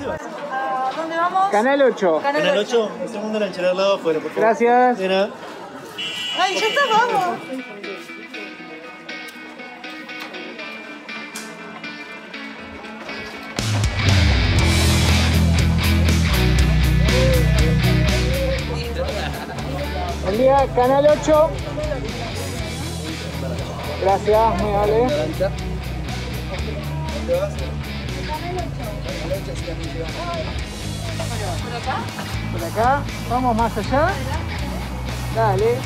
dónde vas? ¿A dónde vamos? Canal 8. Canal 8. Un segundo en el chelar al lado afuera, por favor. Gracias. De nada. Ay, ya está, vamos. Buen día, Canal 8. Gracias, me vale. ¿Dónde vas? ¿Por acá? Por acá. Vamos más allá. Dale.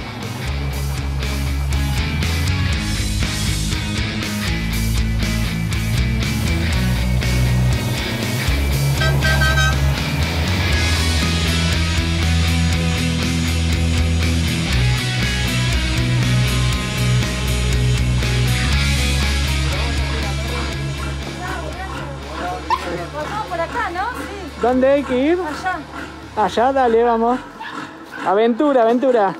¿Dónde hay que ir? Allá. Allá, dale, vamos. Aventura, aventura.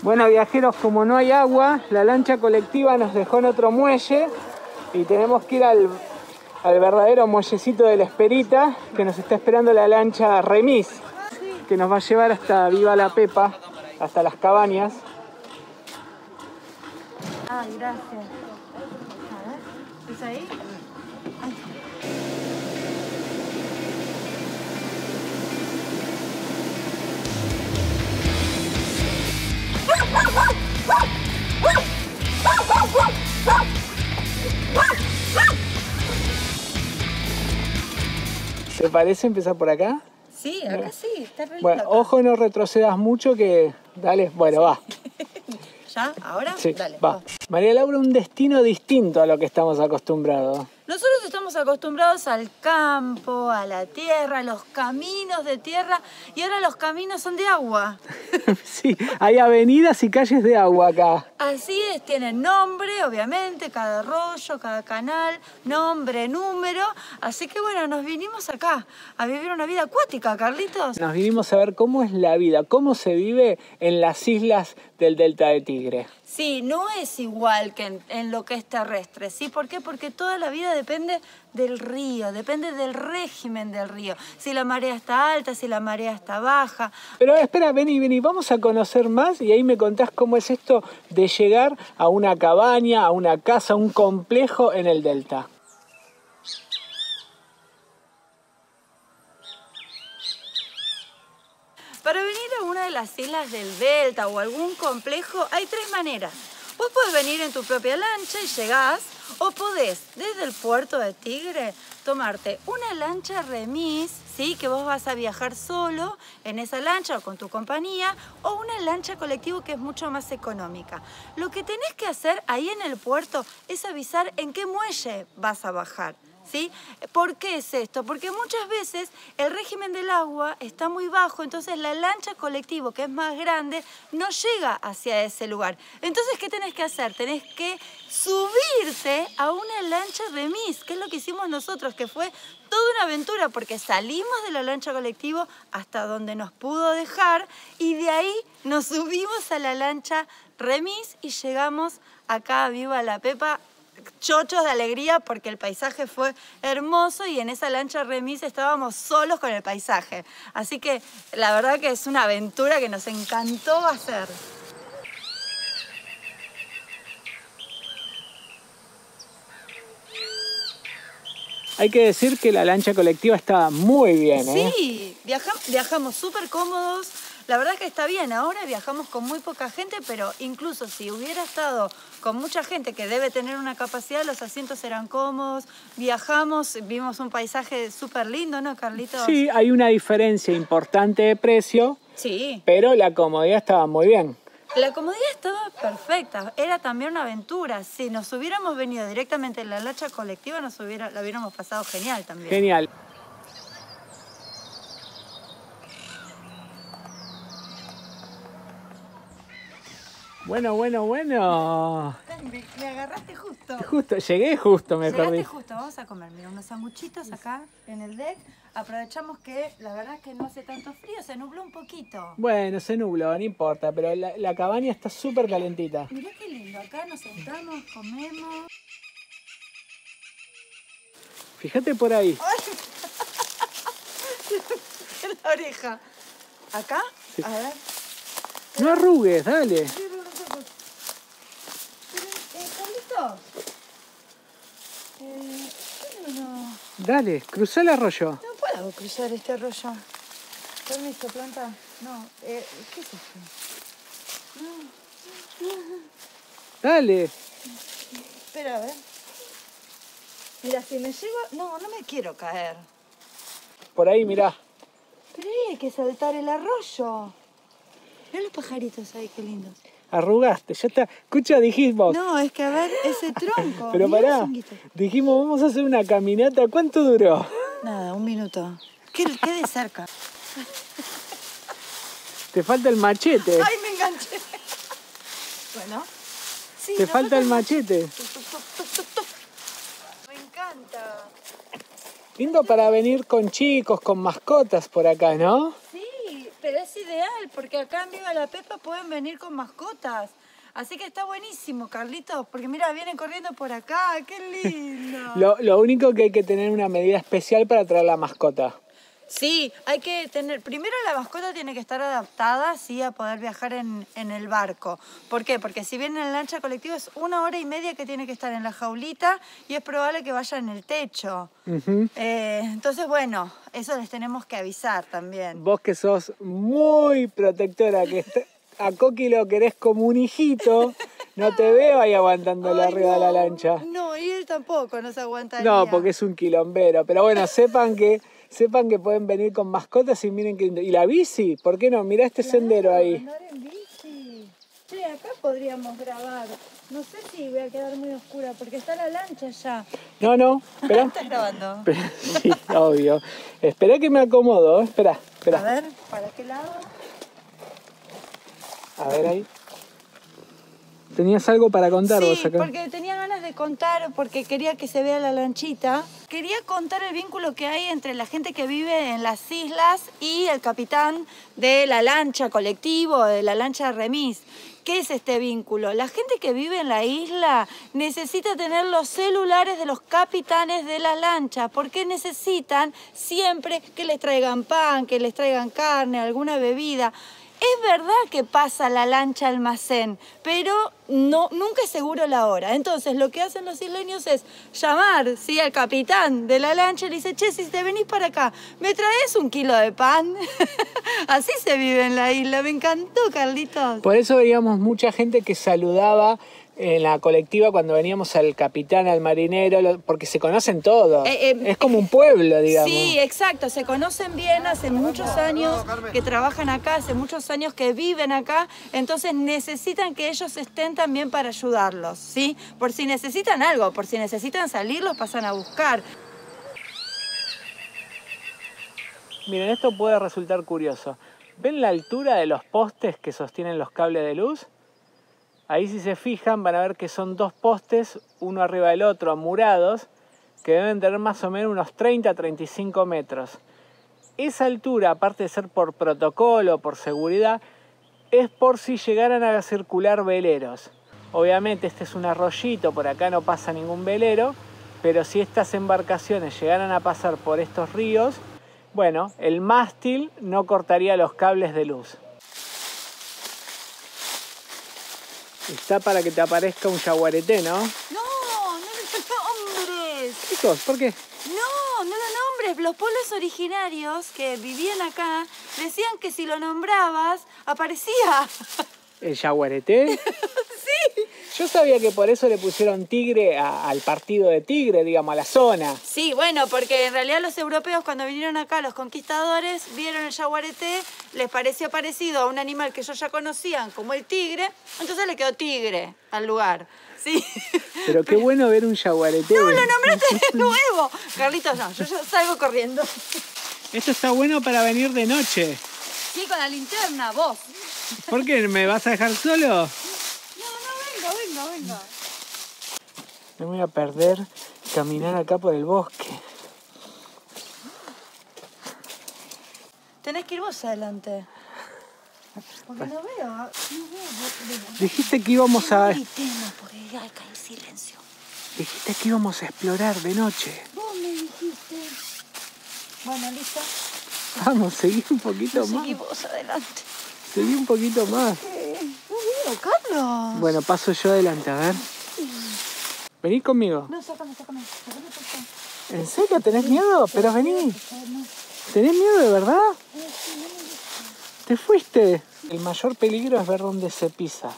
Bueno, viajeros, como no hay agua, la lancha colectiva nos dejó en otro muelle y tenemos que ir al verdadero muellecito de La Esperita, que nos está esperando la lancha remis, que nos va a llevar hasta Viva La Pepa, hasta Las Cabañas. Ay, gracias. A ver, ¿es ahí? Ay. ¿Te parece empezar por acá? Sí, acá sí, está re bueno, acá. Ojo, no retrocedas mucho que... Dale, bueno, va. ¿Ya? ¿Ahora? Sí, dale, va. María Laura, un destino distinto a lo que estamos acostumbrados. Nosotros estamos acostumbrados al campo, a la tierra, a los caminos de tierra, y ahora los caminos son de agua. Sí, hay avenidas y calles de agua acá. Así es, tienen nombre, obviamente, cada arroyo, cada canal, nombre, número. Así que bueno, nos vinimos acá a vivir una vida acuática, Carlitos. Nos vinimos a ver cómo es la vida, cómo se vive en las islas del Delta de Tigre. Sí, no es igual que en lo que es terrestre, ¿sí? ¿Por qué? Porque toda la vida depende del río, depende del régimen del río. Si la marea está alta, si la marea está baja. Pero espera, vení, vamos a conocer más y ahí me contás cómo es esto de llegar a una cabaña, a una casa, a un complejo en el delta. Para venir a una de las islas del delta o algún complejo hay tres maneras. Vos podés venir en tu propia lancha y llegás, o podés desde el puerto de Tigre tomarte una lancha remis, ¿sí? Que vos vas a viajar solo en esa lancha o con tu compañía, o una lancha colectivo que es mucho más económica. Lo que tenés que hacer ahí en el puerto es avisar en qué muelle vas a bajar. ¿Sí? ¿Por qué es esto? Porque muchas veces el régimen del agua está muy bajo, entonces la lancha colectivo, que es más grande, no llega hacia ese lugar. Entonces, ¿qué tenés que hacer? Tenés que subirte a una lancha remis, que es lo que hicimos nosotros, que fue toda una aventura, porque salimos de la lancha colectivo hasta donde nos pudo dejar y de ahí nos subimos a la lancha remis y llegamos acá a Viva La Pepa, chochos de alegría porque el paisaje fue hermoso y en esa lancha remis estábamos solos con el paisaje. Así que la verdad que es una aventura que nos encantó hacer. Hay que decir que la lancha colectiva está muy bien, ¿eh? Sí, viajamos súper cómodos. La verdad es que está bien, ahora viajamos con muy poca gente, pero incluso si hubiera estado con mucha gente que debe tener una capacidad, los asientos eran cómodos, viajamos, vimos un paisaje súper lindo, ¿no, Carlitos? Sí, hay una diferencia importante de precio, sí, pero la comodidad estaba muy bien. La comodidad estaba perfecta, era también una aventura. Si nos hubiéramos venido directamente en la lancha colectiva, la hubiéramos pasado genial también. Genial. Bueno. Me agarraste justo. Llegué justo, me perdí. Llegaste justo, vamos a comer, mira, unos sanguchitos acá en el deck. Aprovechamos que la verdad es que no hace tanto frío, se nubló un poquito. Bueno, se nubló, no importa, pero la cabaña está súper calentita. Mirá qué lindo, acá nos sentamos, comemos. Fíjate por ahí. en la oreja. ¿Acá? Sí. A ver. No arrugues, dale. Sí, Carlitos. No. Dale, cruza el arroyo. No puedo cruzar este arroyo. Permiso, planta. No, ¿qué es esto? No. Dale. Espera, a ver. Mira, si me llego... No, no me quiero caer. Por ahí, mirá. Pero ahí hay que saltar el arroyo. Mirá los pajaritos ahí, qué lindos. Arrugaste, ya está. Escucha, dijimos... No, es que a ver ese tronco. Pero pará, dijimos, vamos a hacer una caminata. ¿Cuánto duró? Nada, 1 minuto. Qué de cerca. Te falta el machete. Ay, me enganché. Bueno. Sí, te falta el machete. Me encanta. Lindo para venir con chicos, con mascotas por acá, ¿no? Sí, pero es ideal, porque acá en Viva La Pepa pueden venir con mascotas. Así que está buenísimo, Carlitos, porque mira, vienen corriendo por acá, qué lindo. Lo único que hay que tener una medida especial para traer la mascota. Sí, hay que tener... Primero la mascota tiene que estar adaptada, sí, a poder viajar en el barco. ¿Por qué? Porque si viene en lancha colectiva es 1 hora y media que tiene que estar en la jaulita y es probable que vaya en el techo. Entonces, bueno, eso les tenemos que avisar también. Vos que sos muy protectora, que a Coqui lo querés como un hijito... No te veo ahí aguantándolo arriba de la lancha. No, y él tampoco nos aguantaría. No, porque es un quilombero. Pero bueno, sepan que pueden venir con mascotas y miren que... Y la bici, ¿por qué no? Mirá este sendero ahí. Andar en bici. Sí, acá podríamos grabar. No sé si voy a quedar muy oscura porque está la lancha ya. No, no. Esperá. ¿Estás grabando? Sí, obvio. Esperá que me acomodo. Esperá. A ver, ¿para qué lado? A ver ahí. ¿Tenías algo para contar vos acá? Sí, porque tenía ganas de contar, porque quería que se vea la lanchita. Quería contar el vínculo que hay entre la gente que vive en las islas y el capitán de la lancha colectivo, de la lancha remis. ¿Qué es este vínculo? La gente que vive en la isla necesita tener los celulares de los capitanes de las lanchas porque necesitan siempre que les traigan pan, que les traigan carne, alguna bebida. Es verdad que pasa la lancha almacén, pero no, nunca es seguro la hora. Entonces, lo que hacen los isleños es llamar al capitán de la lancha y le dice, che, si te venís para acá, ¿me traes 1 kilo de pan? Así se vive en la isla. Me encantó, Carlitos. Por eso veíamos mucha gente que saludaba en la colectiva cuando veníamos al capitán, al marinero, porque se conocen todos. Es como un pueblo, digamos. Sí, exacto. Se conocen bien hace muchos años que trabajan acá, hace muchos años que viven acá. Entonces necesitan que ellos estén también para ayudarlos, ¿sí? Por si necesitan algo, por si necesitan salir, los pasan a buscar. Miren, esto puede resultar curioso. ¿Ven la altura de los postes que sostienen los cables de luz? Ahí, si se fijan, van a ver que son 2 postes, uno arriba del otro, amurados, que deben tener más o menos unos 30 a 35 metros. Esa altura, aparte de ser por protocolo, por seguridad, es por si llegaran a circular veleros. Obviamente este es un arroyito, por acá no pasa ningún velero, pero si estas embarcaciones llegaran a pasar por estos ríos, bueno, el mástil no cortaría los cables de luz. Está para que te aparezca un yaguareté, ¿no? No, no lo nombres. Chicos, ¿por qué? No, no lo nombres. Los pueblos originarios que vivían acá decían que si lo nombrabas, aparecía. ¿El yaguareté? Sí. Yo sabía que por eso le pusieron Tigre al partido de Tigre, digamos, a la zona. Sí, bueno, porque en realidad los europeos cuando vinieron acá, los conquistadores, vieron el yaguareté, les pareció parecido a un animal que ellos ya conocían como el tigre, entonces le quedó Tigre al lugar. Sí. Pero qué bueno ver un yaguareté. No, lo nombraste de nuevo. Carlitos, no, yo salgo corriendo. Esto está bueno para venir de noche. Sí, con la linterna, vos. ¿Por qué? ¿Me vas a dejar solo? No, venga. Me voy a perder caminar acá por el bosque. Tenés que ir vos adelante. Porque no veo. Dijiste que íbamos a... Porque hay que ir silencio. Dijiste que íbamos a explorar de noche. Vos me dijiste. Bueno, listo. Vamos, seguí un poquito más. Seguí vos adelante. Seguí un poquito más. No veo, Carlos. Bueno, paso yo adelante, a ver. Vení conmigo. No, sácame. ¿En serio? ¿Tenés miedo? Pero vení. ¿Tenés miedo de verdad? Te fuiste. El mayor peligro es ver dónde se pisa,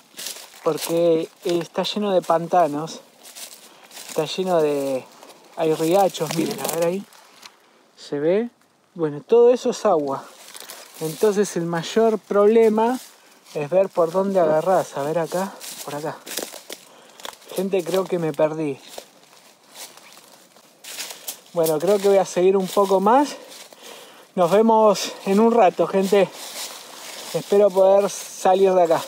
porque está lleno de pantanos, está lleno de... hay riachos, miren, a ver ahí, se ve, bueno, todo eso es agua, entonces el mayor problema es ver por dónde agarrás, a ver acá, por acá, gente, creo que me perdí, bueno, creo que voy a seguir un poco más, nos vemos en un rato, gente. Espero poder salir de acá.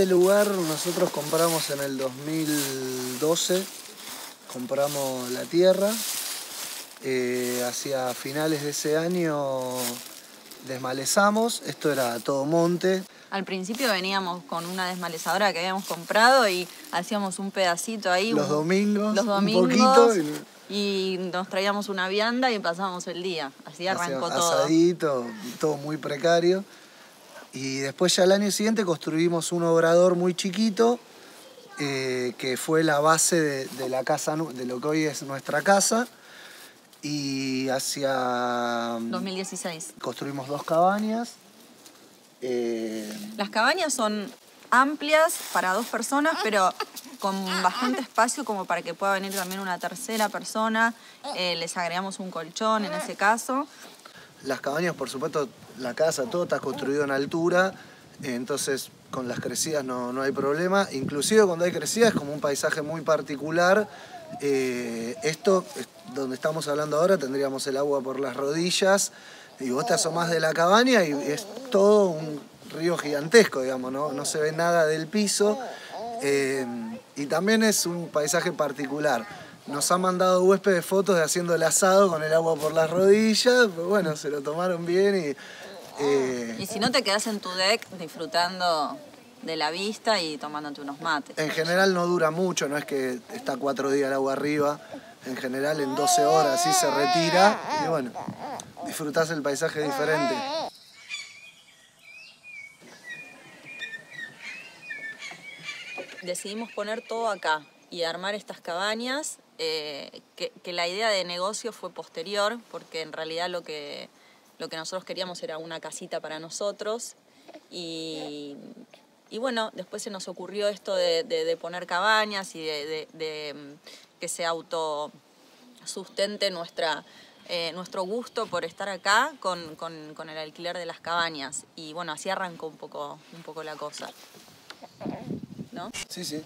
Este lugar nosotros compramos en el 2012, compramos la tierra, hacia finales de ese año desmalezamos, esto era todo monte. Al principio veníamos con una desmalezadora que habíamos comprado y hacíamos un pedacito ahí. Los domingos un poquito. Y nos traíamos una vianda y pasábamos el día, así arrancó todo. Asadito, todo muy precario. Y después ya el año siguiente construimos un obrador muy chiquito que fue la base de la casa, de lo que hoy es nuestra casa. Y hacia... 2016. Construimos 2 cabañas. Las cabañas son amplias para 2 personas, pero con bastante espacio como para que pueda venir también una tercera persona. Les agregamos un colchón en ese caso. Las cabañas, por supuesto, la casa, todo está construido en altura, entonces con las crecidas no hay problema. Inclusive cuando hay crecidas es como un paisaje muy particular. Esto, donde estamos hablando ahora, tendríamos el agua por las rodillas y vos te asomás de la cabaña y es todo un río gigantesco, digamos, no se ve nada del piso. Y también es un paisaje particular. Nos han mandado huéspedes fotos de haciendo el asado con el agua por las rodillas. Pues bueno, se lo tomaron bien y... Y si no, te quedás en tu deck disfrutando de la vista y tomándote unos mates. En general no dura mucho, no es que está 4 días el agua arriba. En general en 12 horas sí se retira. Y bueno, disfrutás el paisaje diferente. Decidimos poner todo acá y armar estas cabañas. Que la idea de negocio fue posterior, porque en realidad lo que nosotros queríamos era una casita para nosotros y bueno, después se nos ocurrió esto de poner cabañas y de que se autosustente nuestro gusto por estar acá con el alquiler de las cabañas y bueno, así arrancó un poco la cosa, ¿no? Sí, sí.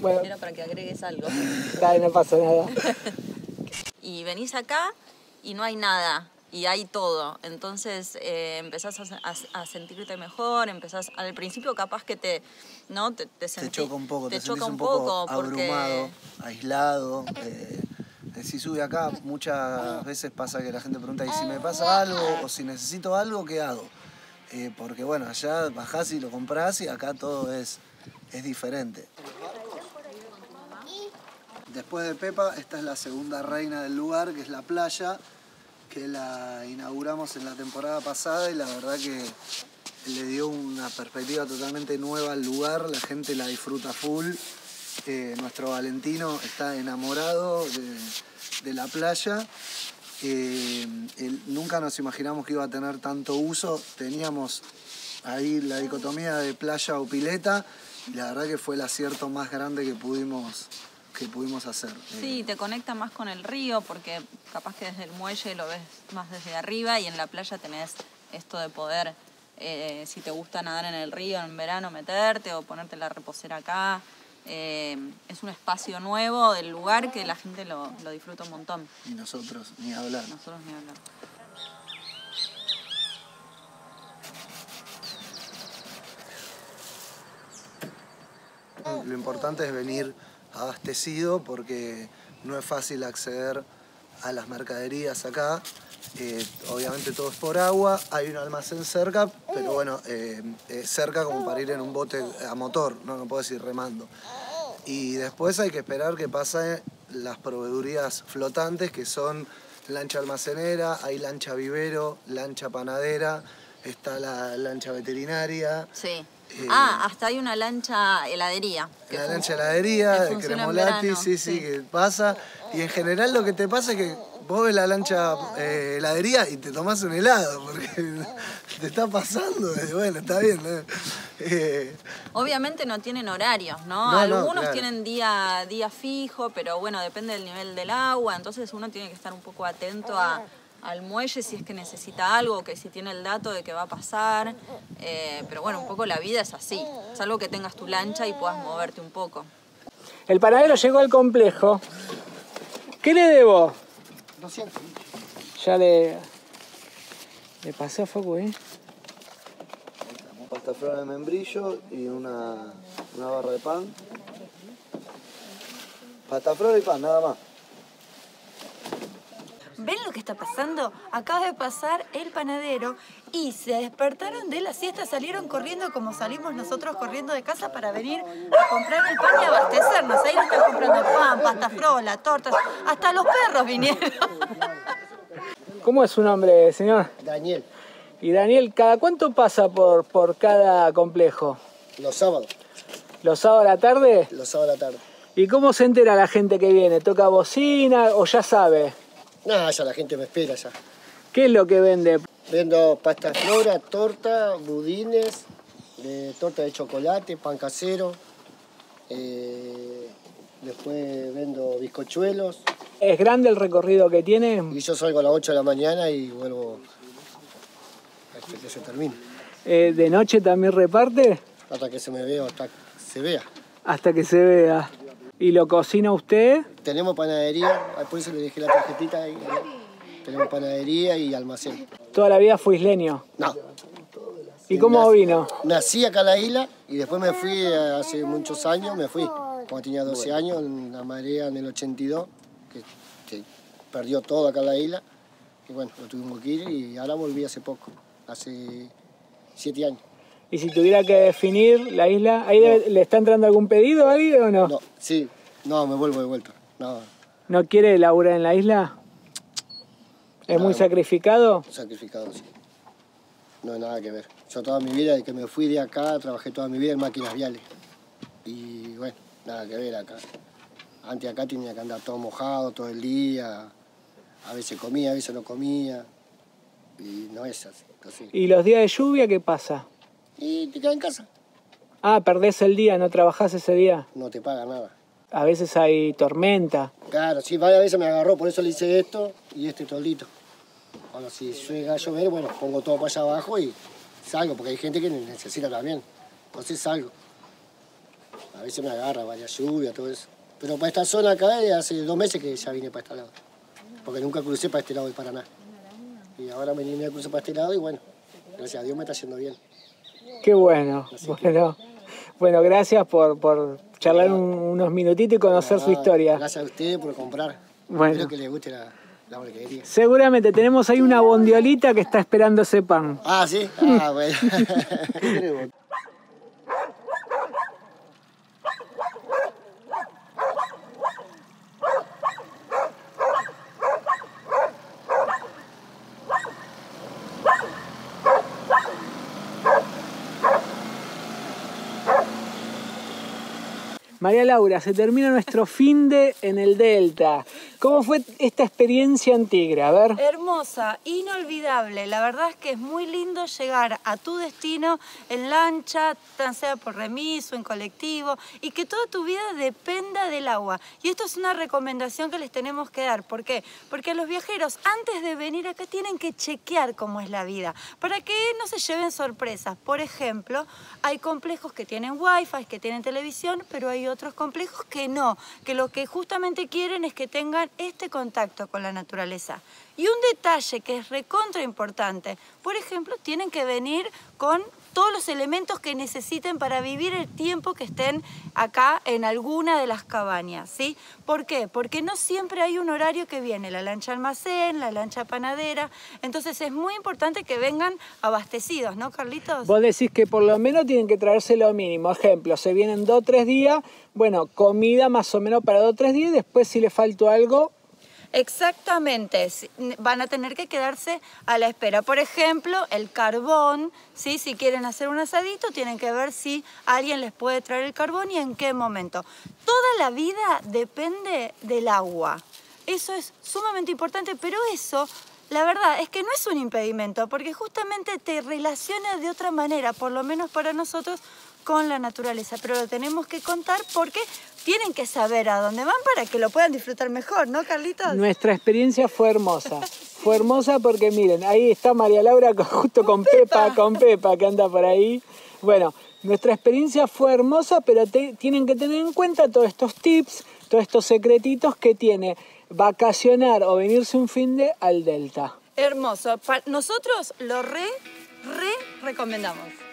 Bueno. Era para que agregues algo. Dale, no pasa nada. Y venís acá y no hay nada, y hay todo. Entonces empezás a sentirte mejor, empezás... Al principio capaz que te choca un poco, te choca un poco abrumado, porque... aislado. Si sube acá, muchas veces pasa que la gente pregunta, ¿y si me pasa algo? O si necesito algo, ¿qué hago? Porque bueno, allá bajás y lo comprás y acá todo es diferente. Después de Pepa, esta es la segunda reina del lugar, que es la playa, que la inauguramos en la temporada pasada y la verdad que le dio una perspectiva totalmente nueva al lugar, la gente la disfruta full. Nuestro Valentino está enamorado de la playa. Nunca nos imaginamos que iba a tener tanto uso, teníamos ahí la dicotomía de playa o pileta y la verdad que fue el acierto más grande que pudimos hacer. Sí, te conecta más con el río porque capaz que desde el muelle lo ves más desde arriba y en la playa tenés esto de poder, si te gusta nadar en el río en verano, meterte o ponerte la reposera acá. Es un espacio nuevo del lugar que la gente lo disfruta un montón. Y nosotros ni hablar. Lo importante es venir abastecido porque no es fácil acceder a las mercaderías acá. Obviamente todo es por agua, hay un almacén cerca, pero bueno, cerca como para ir en un bote a motor, no podés ir remando. Y después hay que esperar que pasen las proveedurías flotantes, que son lancha almacenera, hay lancha vivero, lancha panadera, está la lancha veterinaria. Sí. Hasta hay una lancha heladería. La lancha heladería, de cremolati, sí, que pasa. Y en general lo que te pasa es que vos ves la lancha heladería y te tomás un helado, porque te está pasando, bueno, está bien. Obviamente no tienen horarios, ¿no? Algunos claro. Tienen día fijo, pero bueno, depende del nivel del agua, entonces uno tiene que estar un poco atento al muelle si es que necesita algo, que si tiene el dato de que va a pasar, pero bueno, un poco la vida es así, salvo que tengas tu lancha y puedas moverte un poco. El panadero llegó al complejo. ¿Qué le debo? 200. Ya le pasé a Facu, ¿eh? Un pastaflor de membrillo y una barra de pan. Pastaflor y pan, nada más. ¿Ven lo que está pasando? Acaba de pasar el panadero y se despertaron de la siesta, salieron corriendo como salimos nosotros corriendo de casa para venir a comprar el pan y abastecernos. Ahí le están comprando pan, pastafrola, tortas, hasta los perros vinieron. ¿Cómo es su nombre, señor? Daniel. Y Daniel, ¿cada cuánto pasa por cada complejo? Los sábados. ¿Los sábados a la tarde? Los sábados a la tarde. ¿Y cómo se entera la gente que viene? ¿Toca bocina o ya sabe? Nada, ya la gente me espera ya. ¿Qué es lo que vende? Vendo pasta flora, torta, budines, torta de chocolate, pan casero. Después vendo bizcochuelos. ¿Es grande el recorrido que tiene? Y yo salgo a las 8 de la mañana y vuelvo hasta que se termine. ¿De noche también reparte? Hasta que se me vea, hasta que se vea. Hasta que se vea. ¿Y lo cocina usted? Tenemos panadería, por eso le dejé la tarjetita ahí. Tenemos panadería y almacén. ¿Toda la vida fue isleño? No. ¿Y cómo vino? Nací acá en la isla y después me fui, hace muchos años me fui. Cuando tenía 12 años, en la marea en el 82, que perdió todo acá en la isla. Y bueno, lo tuvimos que ir y ahora volví hace poco, hace 7 años. Y si tuviera que definir la isla, ¿ahí no le está entrando algún pedido a alguien o no? No, sí, no, me vuelvo de vuelta. No. ¿No quiere laburar en la isla? ¿Es nada, muy sacrificado? Sacrificado, sí. No hay nada que ver. Yo toda mi vida, desde que me fui de acá, trabajé toda mi vida en máquinas viales. Y bueno, nada que ver acá. Antes acá tenía que andar todo mojado, todo el día. A veces comía, a veces no comía. Y no es así. Entonces... ¿Y los días de lluvia qué pasa? Y te quedas en casa. Ah, perdés el día, no trabajás ese día. No te paga nada. A veces hay tormenta. Claro, sí, varias veces me agarró, por eso le hice esto y este tolito. Bueno, si llega a llover, bueno, pongo todo para allá abajo y salgo, porque hay gente que necesita también. Entonces salgo. A veces me agarra, varias lluvias, todo eso. Pero para esta zona acá hace 2 meses que ya vine para este lado. Porque nunca crucé para este lado del Paraná. Y ahora me vine a cruzar para este lado y bueno, gracias a Dios me está yendo bien. Qué bueno. Bueno, gracias por charlar unos minutitos y conocer su historia. Gracias a usted por comprar. Bueno. Espero que les guste la bolquería. Seguramente. Tenemos ahí una bondiolita que está esperando ese pan. Ah, ¿sí? Ah, bueno. María Laura, se termina nuestro finde en el Delta. ¿Cómo fue esta experiencia en Tigre? A ver. Hermosa, inolvidable. La verdad es que es muy lindo llegar a tu destino en lancha, tan sea por remis o en colectivo, y que toda tu vida dependa del agua. Y esto es una recomendación que les tenemos que dar. ¿Por qué? Porque los viajeros, antes de venir acá, tienen que chequear cómo es la vida, para que no se lleven sorpresas. Por ejemplo, hay complejos que tienen wifi, que tienen televisión, pero hay otros complejos que no, que lo que justamente quieren es que tengan este contacto con la naturaleza. Y un detalle que es recontra importante, por ejemplo, tienen que venir con todos los elementos que necesiten para vivir el tiempo que estén acá en alguna de las cabañas, ¿sí? ¿Por qué? Porque no siempre hay un horario que viene la lancha almacén, la lancha panadera, entonces es muy importante que vengan abastecidos, ¿no, Carlitos? Vos decís que por lo menos tienen que traerse lo mínimo, ejemplo, se vienen 2 o 3 días, bueno, comida más o menos para 2 o 3 días, y después si les faltó algo... Exactamente, van a tener que quedarse a la espera. Por ejemplo, el carbón, ¿sí? Si quieren hacer un asadito, tienen que ver si alguien les puede traer el carbón y en qué momento. Toda la vida depende del agua. Eso es sumamente importante, pero eso... La verdad es que no es un impedimento, porque justamente te relaciona de otra manera, por lo menos para nosotros, con la naturaleza. Pero lo tenemos que contar porque tienen que saber a dónde van para que lo puedan disfrutar mejor, ¿no, Carlitos? Nuestra experiencia fue hermosa. Fue hermosa porque, miren, ahí está María Laura justo con Pepa, que anda por ahí. Bueno, nuestra experiencia fue hermosa, pero tienen que tener en cuenta todos estos tips, todos estos secretitos que tiene... vacacionar o venirse un fin de al Delta. Hermoso. Nosotros lo recomendamos.